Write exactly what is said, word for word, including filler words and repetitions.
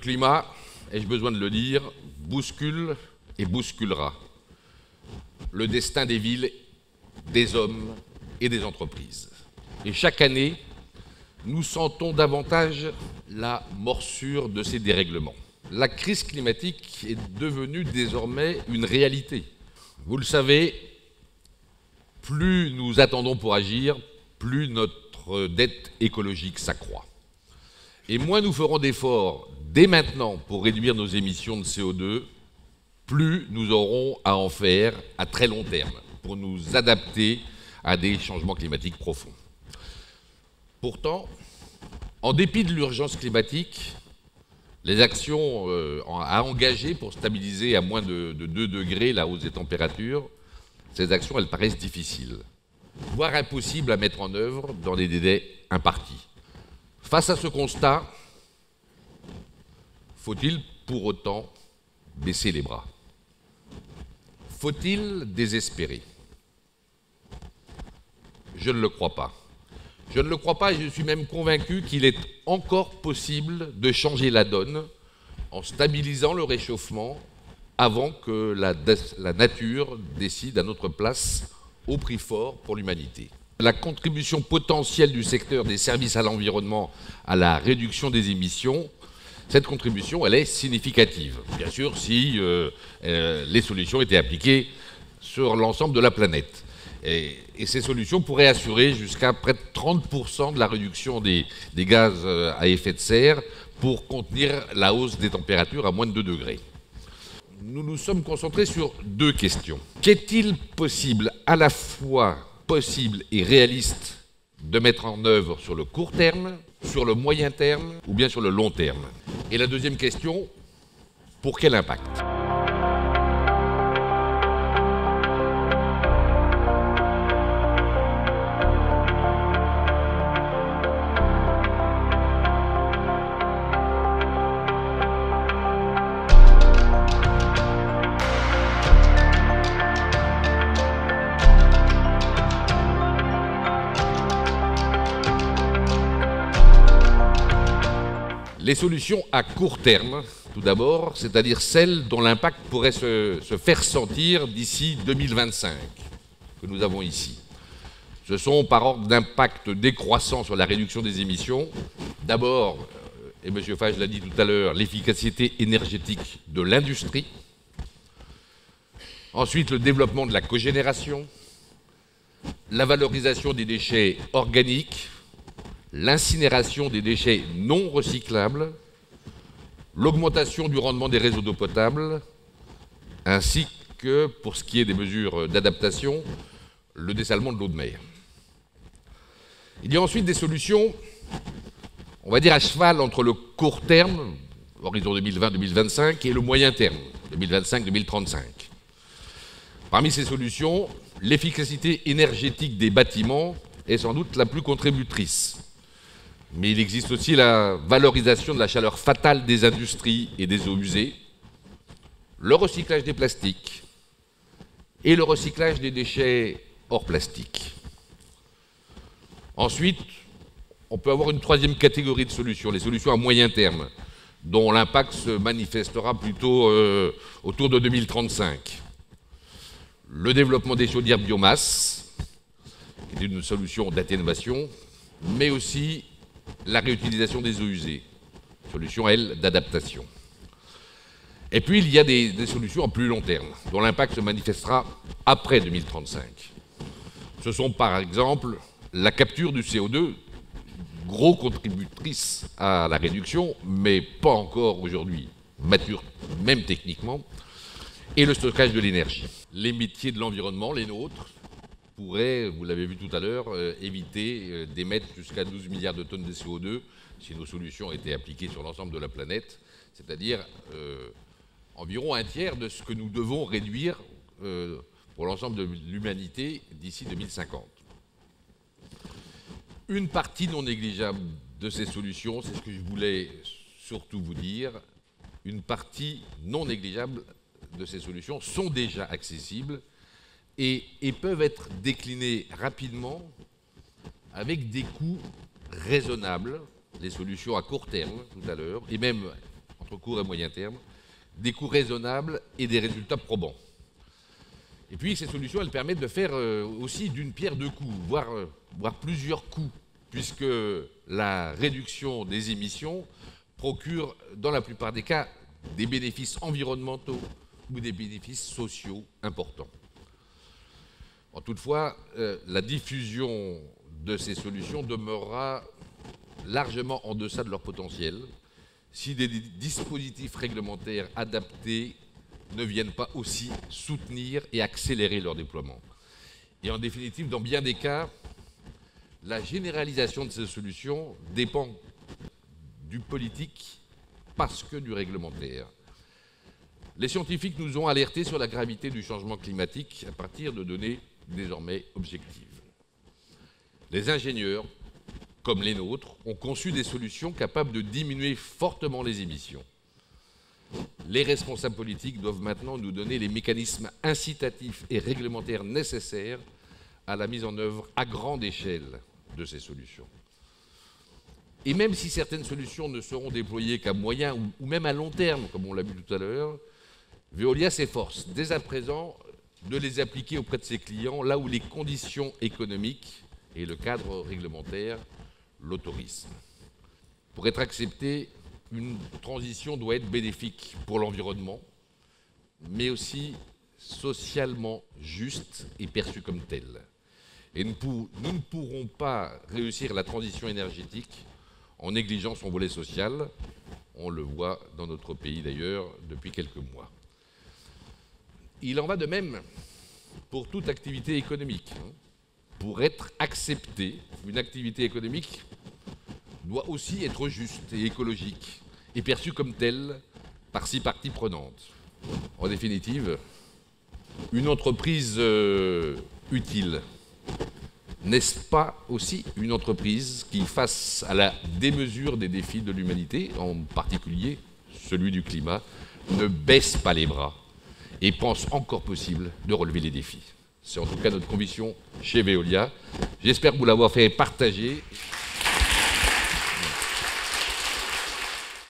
climat, ai-je besoin de le dire, bouscule et bousculera le destin des villes, des hommes et des entreprises. Et chaque année, nous sentons davantage la morsure de ces dérèglements. La crise climatique est devenue désormais une réalité. Vous le savez, plus nous attendons pour agir, plus notre dette écologique s'accroît. Et moins nous ferons d'efforts dès maintenant pour réduire nos émissions de C O deux, plus nous aurons à en faire à très long terme pour nous adapter à des changements climatiques profonds. Pourtant, en dépit de l'urgence climatique, les actions à engager pour stabiliser à moins de deux degrés la hausse des températures, ces actions, elles paraissent difficiles, voire impossibles à mettre en œuvre dans des délais impartis. Face à ce constat, faut-il pour autant baisser les bras? Faut-il désespérer? Je ne le crois pas. Je ne le crois pas et je suis même convaincu qu'il est encore possible de changer la donne en stabilisant le réchauffement avant que la, la nature décide à notre place au prix fort pour l'humanité. La contribution potentielle du secteur des services à l'environnement à la réduction des émissions, cette contribution, elle est significative. Bien sûr, si euh, euh, les solutions étaient appliquées sur l'ensemble de la planète. Et, et ces solutions pourraient assurer jusqu'à près de trente pour cent de la réduction des, des gaz à effet de serre pour contenir la hausse des températures à moins de deux degrés. Nous nous sommes concentrés sur deux questions. Qu'est-il possible, à la fois possible et réaliste, de mettre en œuvre sur le court terme, sur le moyen terme ou bien sur le long terme? Et la deuxième question, pour quel impact? Les solutions à court terme, tout d'abord, c'est-à-dire celles dont l'impact pourrait se, se faire sentir d'ici deux mille vingt-cinq, que nous avons ici. Ce sont par ordre d'impact décroissant sur la réduction des émissions. D'abord, et M. Fage l'a dit tout à l'heure, l'efficacité énergétique de l'industrie. Ensuite, le développement de la cogénération, la valorisation des déchets organiques, l'incinération des déchets non recyclables, l'augmentation du rendement des réseaux d'eau potable, ainsi que, pour ce qui est des mesures d'adaptation, le dessalement de l'eau de mer. Il y a ensuite des solutions, on va dire à cheval entre le court terme, horizon deux mille vingt deux mille vingt-cinq, et le moyen terme, deux mille vingt-cinq deux mille trente-cinq. Parmi ces solutions, l'efficacité énergétique des bâtiments est sans doute la plus contributrice. Mais il existe aussi la valorisation de la chaleur fatale des industries et des eaux usées, le recyclage des plastiques et le recyclage des déchets hors plastique. Ensuite, on peut avoir une troisième catégorie de solutions, les solutions à moyen terme, dont l'impact se manifestera plutôt euh, autour de deux mille trente-cinq. Le développement des chaudières biomasse, qui est une solution d'atténuation, mais aussi la réutilisation des eaux usées, solution, elle, d'adaptation. Et puis, il y a des, des solutions à plus long terme, dont l'impact se manifestera après deux mille trente-cinq. Ce sont, par exemple, la capture du C O deux, gros contributrice à la réduction, mais pas encore aujourd'hui mature, même techniquement, et le stockage de l'énergie. Les métiers de l'environnement, les nôtres, pourrait, vous l'avez vu tout à l'heure, euh, éviter euh, d'émettre jusqu'à douze milliards de tonnes de C O deux si nos solutions étaient appliquées sur l'ensemble de la planète, c'est-à-dire euh, environ un tiers de ce que nous devons réduire euh, pour l'ensemble de l'humanité d'ici deux mille cinquante. Une partie non négligeable de ces solutions, c'est ce que je voulais surtout vous dire, une partie non négligeable de ces solutions sont déjà accessibles Et, et peuvent être déclinés rapidement avec des coûts raisonnables, les solutions à court terme tout à l'heure, et même entre court et moyen terme, des coûts raisonnables et des résultats probants. Et puis ces solutions, elles permettent de faire aussi d'une pierre deux coups, voire, voire plusieurs coups, puisque la réduction des émissions procure dans la plupart des cas des bénéfices environnementaux ou des bénéfices sociaux importants. Bon, toutefois, euh, la diffusion de ces solutions demeurera largement en deçà de leur potentiel si des dispositifs réglementaires adaptés ne viennent pas aussi soutenir et accélérer leur déploiement. Et en définitive, dans bien des cas, la généralisation de ces solutions dépend du politique parce que du réglementaire. Les scientifiques nous ont alertés sur la gravité du changement climatique à partir de données désormais objectives. Les ingénieurs, comme les nôtres, ont conçu des solutions capables de diminuer fortement les émissions. Les responsables politiques doivent maintenant nous donner les mécanismes incitatifs et réglementaires nécessaires à la mise en œuvre à grande échelle de ces solutions. Et même si certaines solutions ne seront déployées qu'à moyen ou même à long terme, comme on l'a vu tout à l'heure, Veolia s'efforce dès à présent de les appliquer auprès de ses clients là où les conditions économiques et le cadre réglementaire l'autorisent. Pour être acceptée, une transition doit être bénéfique pour l'environnement, mais aussi socialement juste et perçue comme telle. Et nous, pour, nous ne pourrons pas réussir la transition énergétique en négligeant son volet social. On le voit dans notre pays d'ailleurs depuis quelques mois. Il en va de même pour toute activité économique. Pour être acceptée, une activité économique doit aussi être juste et écologique et perçue comme telle par six parties prenantes. En définitive, une entreprise euh, utile, n'est-ce pas aussi une entreprise qui, face à la démesure des défis de l'humanité, en particulier celui du climat, ne baisse pas les bras et pense encore possible de relever les défis? C'est en tout cas notre conviction chez Veolia. J'espère vous l'avoir fait partager.